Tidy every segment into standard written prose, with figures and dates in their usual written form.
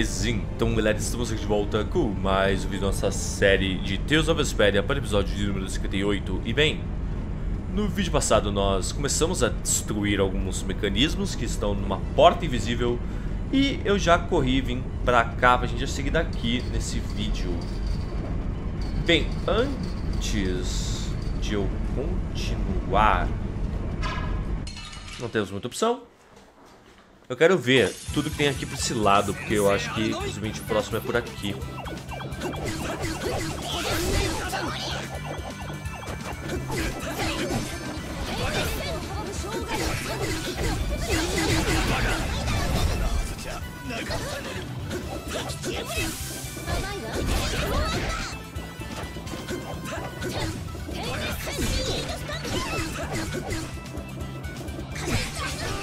meses, então galera, estamos aqui de volta com mais um vídeo da nossa série de Tales of Vesperia para o episódio de número 58. E bem, no vídeo passado nós começamos a destruir alguns mecanismos que estão numa porta invisível. E eu já corri e vim pra cá pra gente já seguir daqui nesse vídeo. Bem, antes de eu continuar, não temos muita opção. Eu quero ver tudo que tem aqui para esse lado, porque eu acho que simplesmente o próximo é por aqui.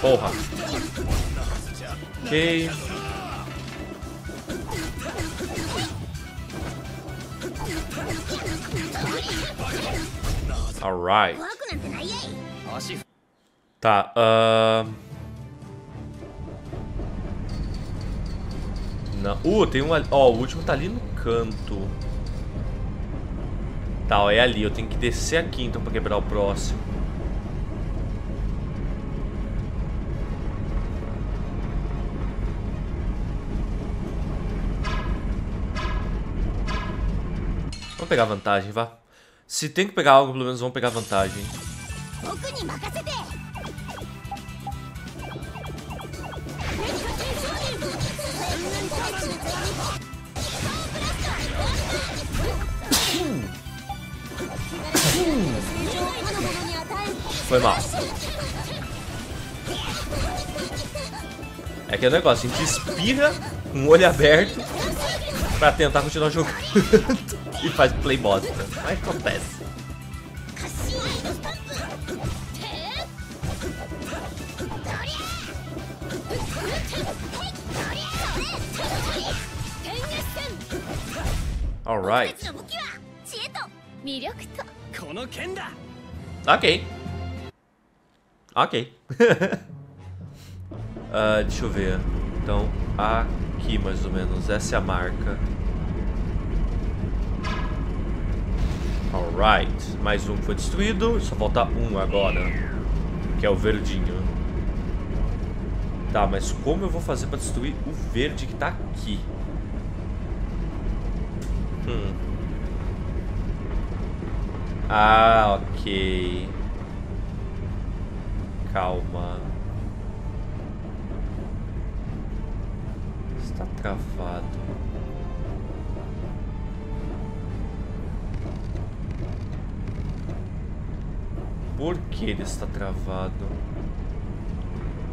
Porra. Ok. Alright. Tá, Não. Tem um ali. Ó, o último tá ali no canto. Tá, ó, é ali. Eu tenho que descer aqui então pra quebrar o próximo. Vamos pegar vantagem, vá. Se tem que pegar algo, pelo menos vamos pegar vantagem. Foi mal. É que é um negócio, a gente espirra com o olho aberto pra tentar continuar jogando e faz play bosta. Mas acontece. Alright. Ok. Ok. Deixa eu ver. Então, aqui mais ou menos. Essa é a marca. Alright. Mais um foi destruído. Só falta um agora, que é o verdinho. Tá, mas como eu vou fazer pra destruir o verde que tá aqui? Ah, ok. Calma. Está travado. Por que ele está travado?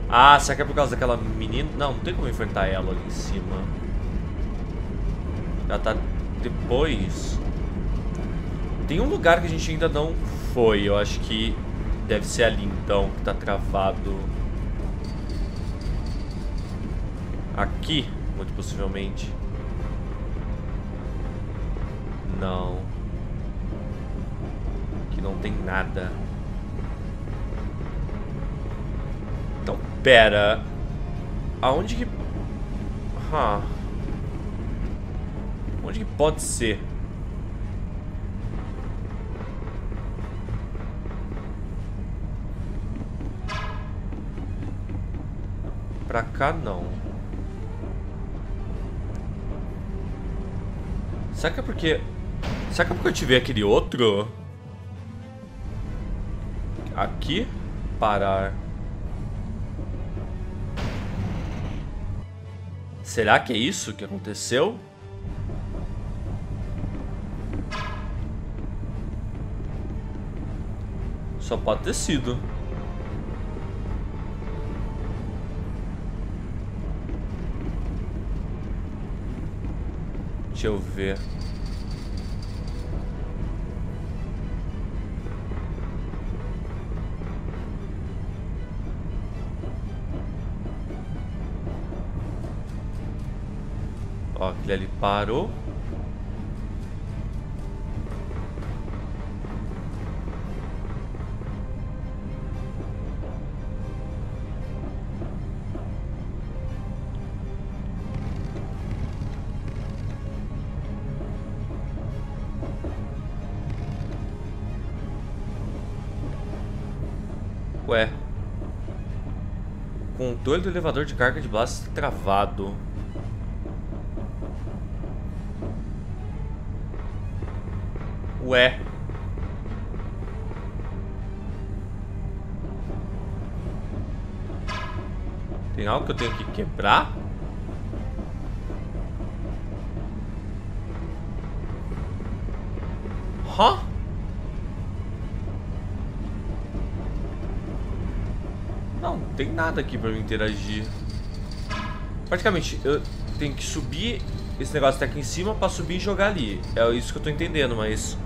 Ah, será que é por causa daquela menina? Não, não tem como enfrentar ela ali em cima. Ela tá depois. Tem um lugar que a gente ainda não foi. Eu acho que deve ser ali então, que tá travado. Aqui, muito possivelmente. Não. Aqui não tem nada. Então, pera. Aonde que... Onde que pode ser? Pra cá não. Será que é porque... Será que é porque eu tive aquele outro? Aqui? Parar. Será que é isso que aconteceu? Só pode ter sido. Deixa eu ver. Ó, aquele ali parou. Ué. Controle do elevador de carga de blast travado. Ué. Tem algo que eu tenho que quebrar? Hã? Não, não tem nada aqui pra eu interagir. Praticamente, eu tenho que subir esse negócio até aqui em cima pra subir e jogar ali. É isso que eu tô entendendo, mas...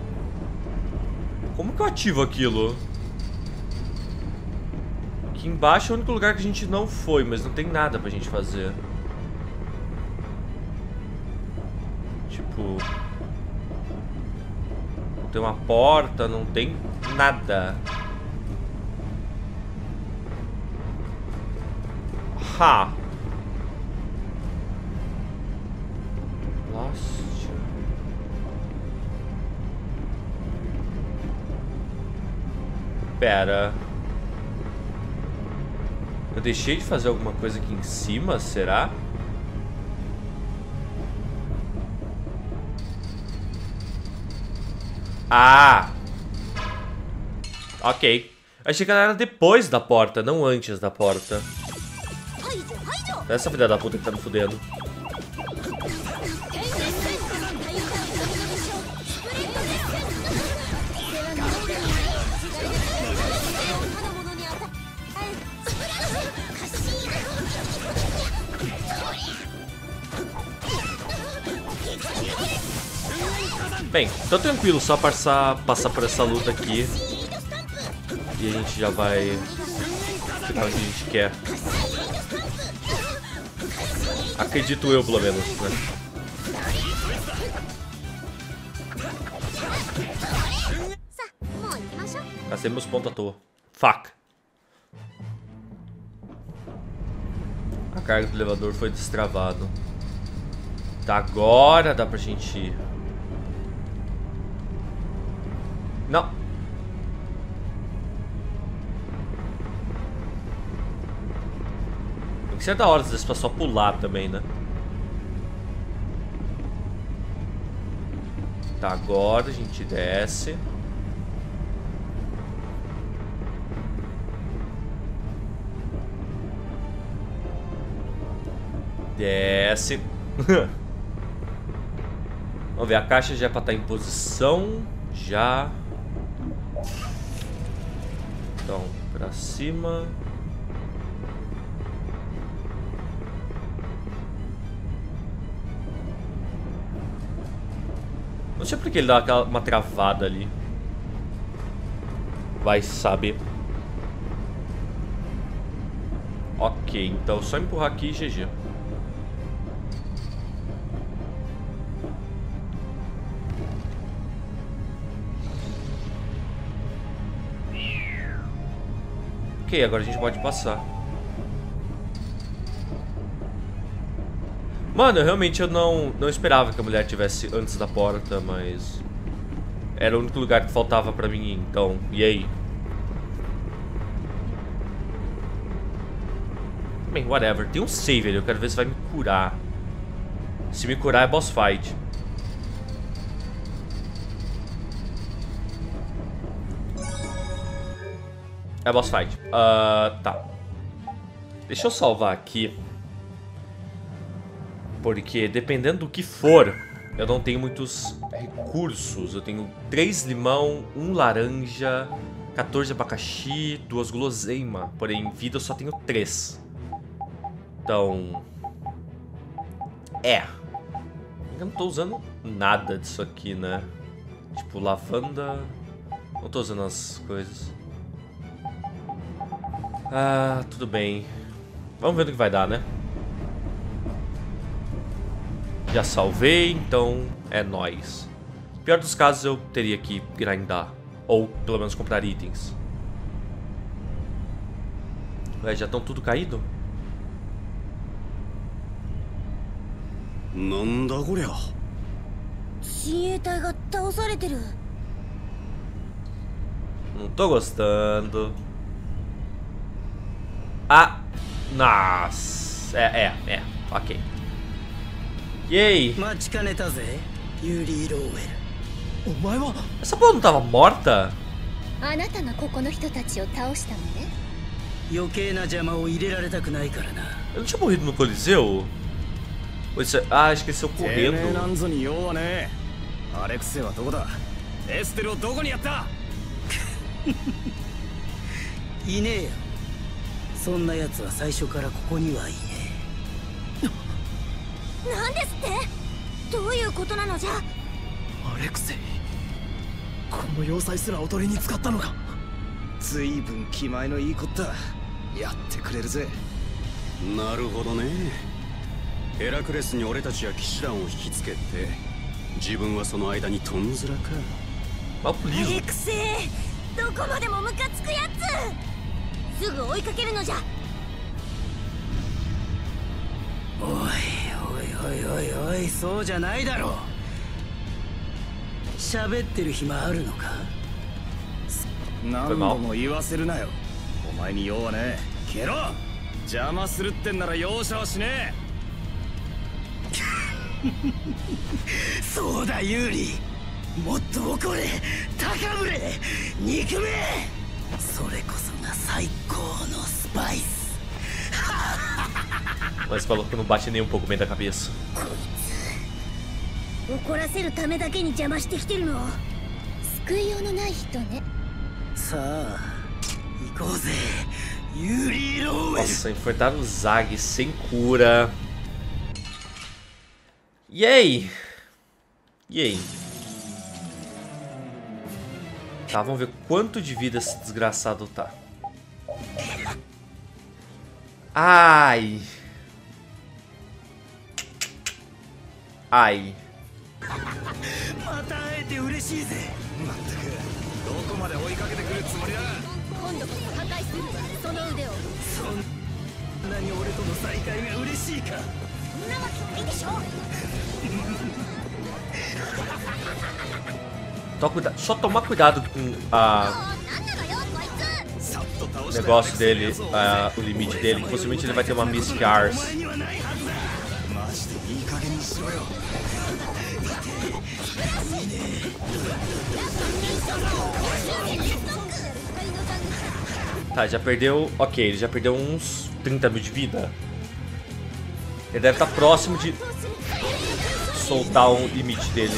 como que eu ativo aquilo? Aqui embaixo é o único lugar que a gente não foi, mas não tem nada pra gente fazer. Tipo... não tem uma porta, não tem nada. Ha! Lost. Pera. Eu deixei de fazer alguma coisa aqui em cima, será? Ah! Ok. Achei que ela era depois da porta, não antes da porta. Essa filha da puta que tá me fudendo. Bem, tô tranquilo, só passar por essa luta aqui e a gente já vai ficar onde a gente quer. Acredito eu, pelo menos, né? Gastei meus pontos à toa. Fuck. A carga do elevador foi destravada. Tá, agora dá pra gente ir. Não. Tem que ser da hora, às vezes, pra só pular também, né? Tá, agora a gente desce. Desce. Vamos ver, a caixa já é pra estar em posição. Já... então, pra cima. Não sei porque ele dá aquela, uma travada ali. Vai saber. Ok, então só empurrar aqui e GG. Ok, agora a gente pode passar. Mano, realmente eu não esperava que a mulher tivesse antes da porta, mas... era o único lugar que faltava pra mim ir, então... e aí? Bem, whatever. Tem um save ali, eu quero ver se vai me curar. Se me curar é boss fight. É boss fight. Tá. Deixa eu salvar aqui. Porque dependendo do que for, eu não tenho muitos recursos. Eu tenho 3 limão, 1 laranja, 14 abacaxi, 2 guloseima. Porém, em vida eu só tenho 3. Então... é. Eu não tô usando nada disso aqui, né? Tipo, lavanda... não tô usando as coisas. Ah, tudo bem. Vamos ver no que vai dar, né? Já salvei, então é nóis. Pior dos casos, eu teria que grindar. Ou, pelo menos, comprar itens. Ué, já estão tudo caído? Não tô gostando. Ah, nossa. É. Ok. E aí? Essa porra não tava morta? Eu não tinha morrido no Coliseu? Ah, esqueceu correndo. Alexei, Mas falou que não bate nem um pouco bem da cabeça. Nossa, enfrentar o Zag sem cura. E aí? Tá, vamos ver quanto de vida esse desgraçado tá. Ai. Só tomar cuidado com o negócio dele, o limite dele. Possivelmente ele vai ter uma Miss Cars. Tá, já perdeu. Ok, ele já perdeu uns 30 mil de vida. Ele deve estar próximo de soltar o limite dele.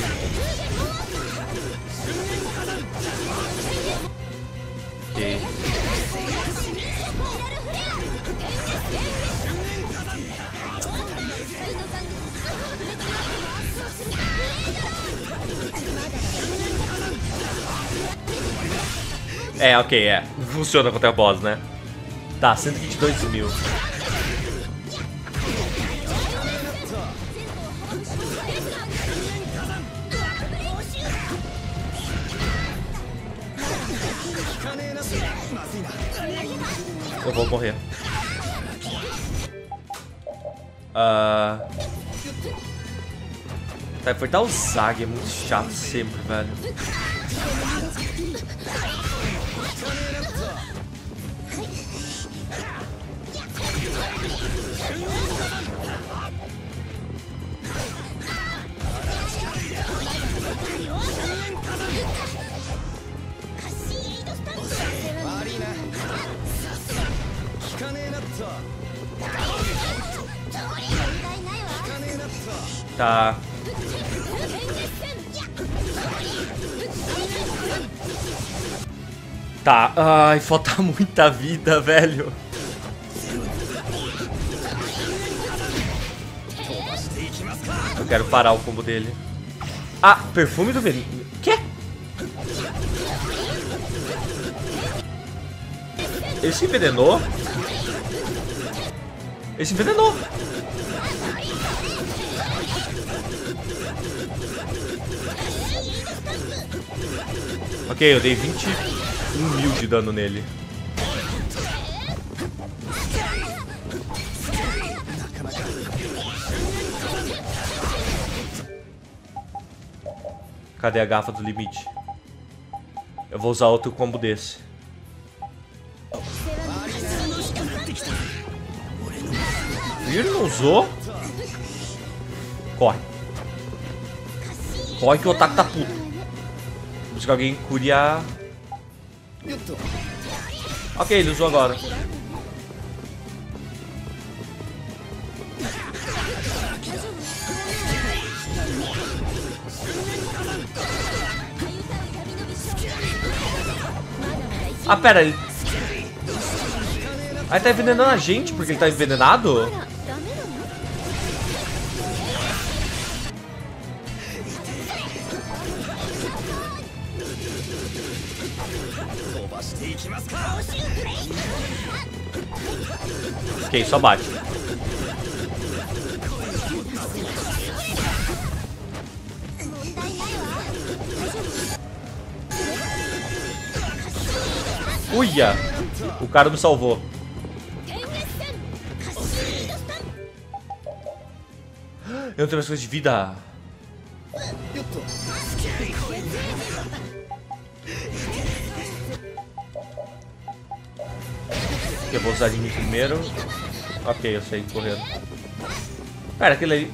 Ok. Ok. Funciona contra a boss, né? Tá, 122 mil. Eu vou morrer. Tá, enfrentar o Zag é muito chato sempre, velho. Tá. Tá, ai, falta muita vida, velho. Eu quero parar o combo dele. Ah, perfume do veneno. Quê? Ele se envenenou? Ok, eu dei 21 mil de dano nele. Cadê a garrafa do limite? Eu vou usar outro combo desse. Ele não usou. Corre. Corre que o Otaku tá puto. Vou buscar alguém que cure a... Ok, ele usou agora. Ah, pera, ele... Aí tá envenenando a gente, porque ele tá envenenado? Ok, só bate. Uia! O cara me salvou. Eu não tenho mais coisa de vida. Eu vou usar de mim primeiro. Ok, eu saí correndo. Pera, aquele ali.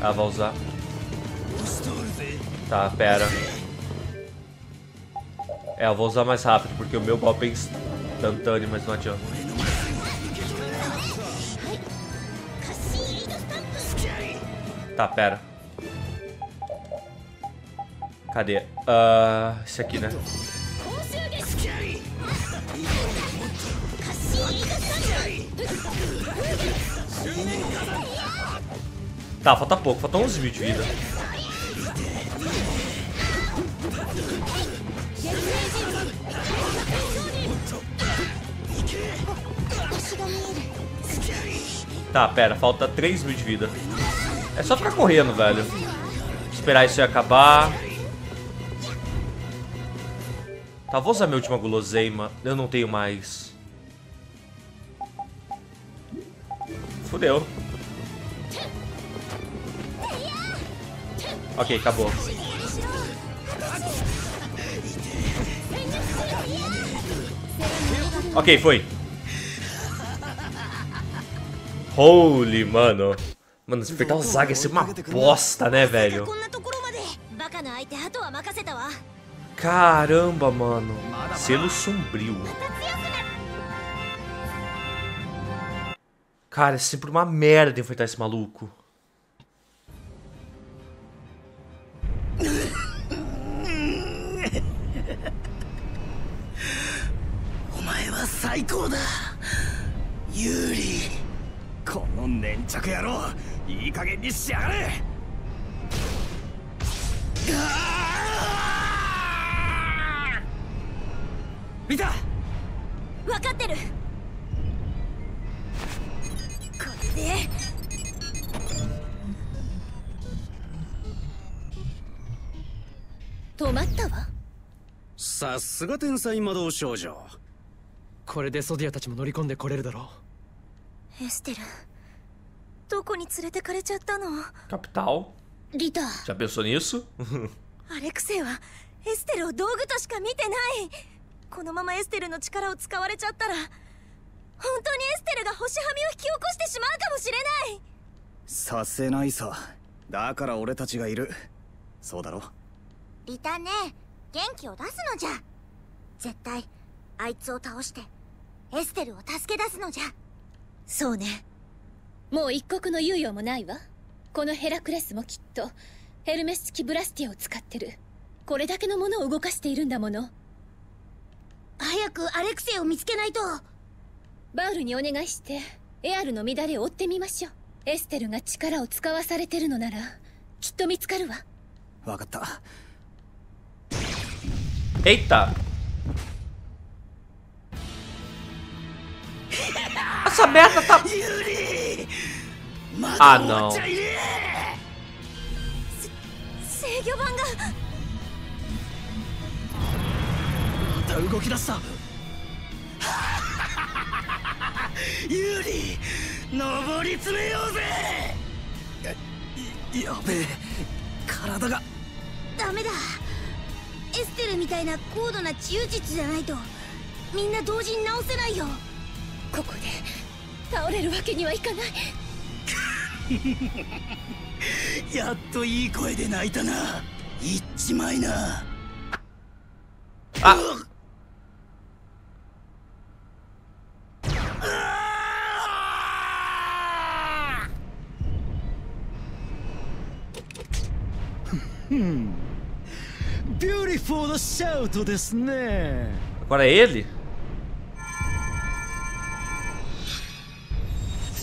Ah, vai usar. Tá, pera. É, eu vou usar mais rápido, porque o meu golpe é instantâneo, mas não adianta. Tá, pera. Cadê? Esse aqui, né? Tá, falta pouco, faltam 11 mil de vida. Tá, pera, falta 3 mil de vida. É só ficar correndo, velho. Esperar isso aí acabar. Tá, vou usar minha última guloseima. Eu não tenho mais. Fudeu. Ok, acabou. Ok, foi. Holy, mano. Mano, despertar o Zaga ia ser uma bosta, né, velho? Caramba, mano. Selo sombrio. Cara, é sempre uma merda enfrentar esse maluco. Yuri, Capital. Já pensou nisso? Alexei Eita! Essa merda tá... Ah, não. エステルみたいな高度な治癒術じゃないとみんな同時に治せないよ。ここで倒れるわけにはいかないやっといい声で泣いたな。いっちまいな。あっBeautiful shoutですね。Agora é ele?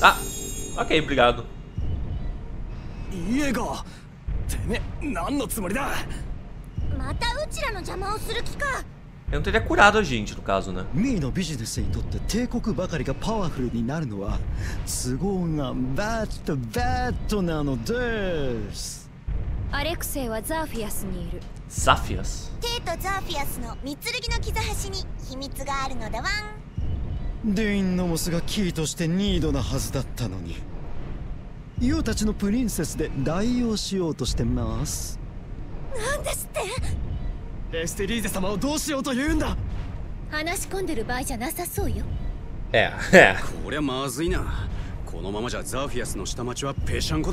Ah, ok, obrigado. Iego, teme, nano tsumori da? Mata uchira no jama o suru ki ka? Eu não teria curado a gente, no caso, né? Mii no business ni totte teikoku bakari ga powerful ni naru no wa tsugou ga bad nano desu.Alexei é Zafias. Zafias? Tito Zafias no Mitsurugi no Kizahashi ni himitsu ga aru no da wan. Dein no Mosu ga key to shite niido na hazu datta no ni. You tachi no princess de daiyou shiyou to shite masu. Nan desu tte? Esterize-sama o dou shiyou to iun da? Hanashi konderu baai ja nasasou yo. É, é. Kore mazui na. Kono mama ja Zafias no shitamachi wa peshanko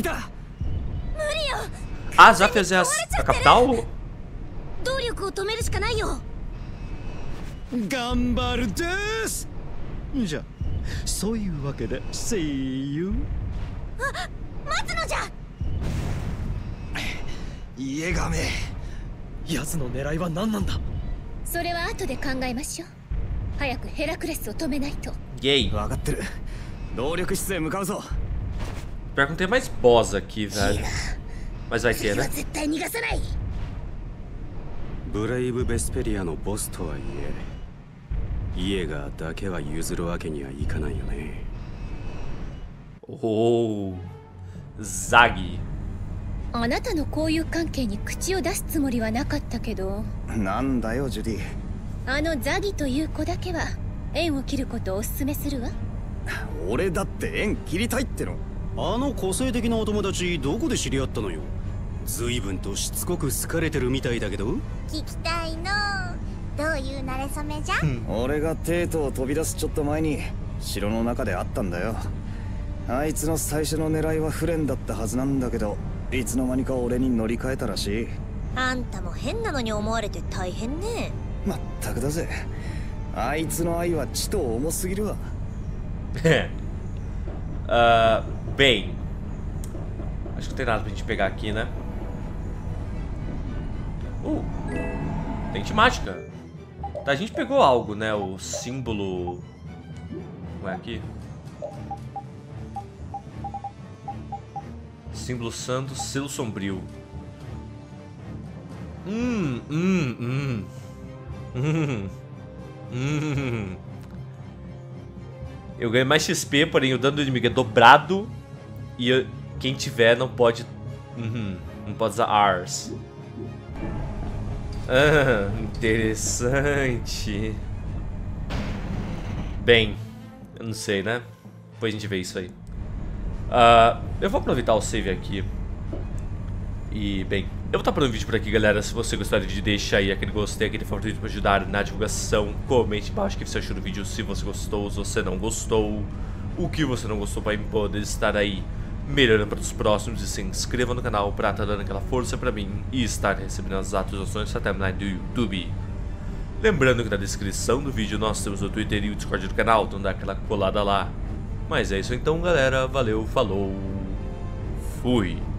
da.Ah, já fez a capital? Gay. Pior que não tem mais boss aqui, velho. Mas vai ter, né? Brave Vesperia no boss to wa ie. Iega dake wa yuzuru wake ni wa ikanai yo ne. Oh, Zagi. Anata no kouyuu kankei ni kuchi o dasu tsumori wa nakatta kedo. Nan da yo, Judy. Ano Zagi to iu ko dake wa en o kiru koto o susume suru wa. Ore datte en kiritai tte no.あの個性的なお友達どこで知り合ったのよ。随分としつこく好かれてるみたいだけど。聞きたいの。どういう馴れ初めじゃ？俺がテートを飛び出すちょっと前に城の中で会ったんだよ。あいつの最初の狙いはフレンだったはずなんだけど、いつの間にか俺に乗り換えたらしい。あんたも変なのに思われて大変ね。まったくだぜ。あいつの愛はちと重すぎるわ。Bem, acho que não tem nada pra gente pegar aqui, né? Tente mágica. A gente pegou algo, né? O símbolo... Não é aqui? Símbolo santo, selo sombrio. Eu ganho mais XP, porém o dano do inimigo é dobrado. E quem tiver não pode... não pode usar Ars. Ah, interessante. Bem, eu não sei, né? Depois a gente vê isso aí. Eu vou aproveitar o save aqui. E, bem, eu vou estar parando o vídeo por aqui, galera. Se você gostar do vídeo, deixa aí aquele gostei, aquele favorito pra ajudar na divulgação. Comente embaixo o que você achou do vídeo, se você gostou, se você não gostou. O que você não gostou pra poder estar aí melhorando para os próximos. E se inscreva no canal pra estar dando aquela força pra mim e estar recebendo as atualizações da timeline do YouTube. Lembrando que na descrição do vídeo nós temos o Twitter e o Discord do canal, então dá aquela colada lá. Mas é isso então, galera. Valeu, falou, fui.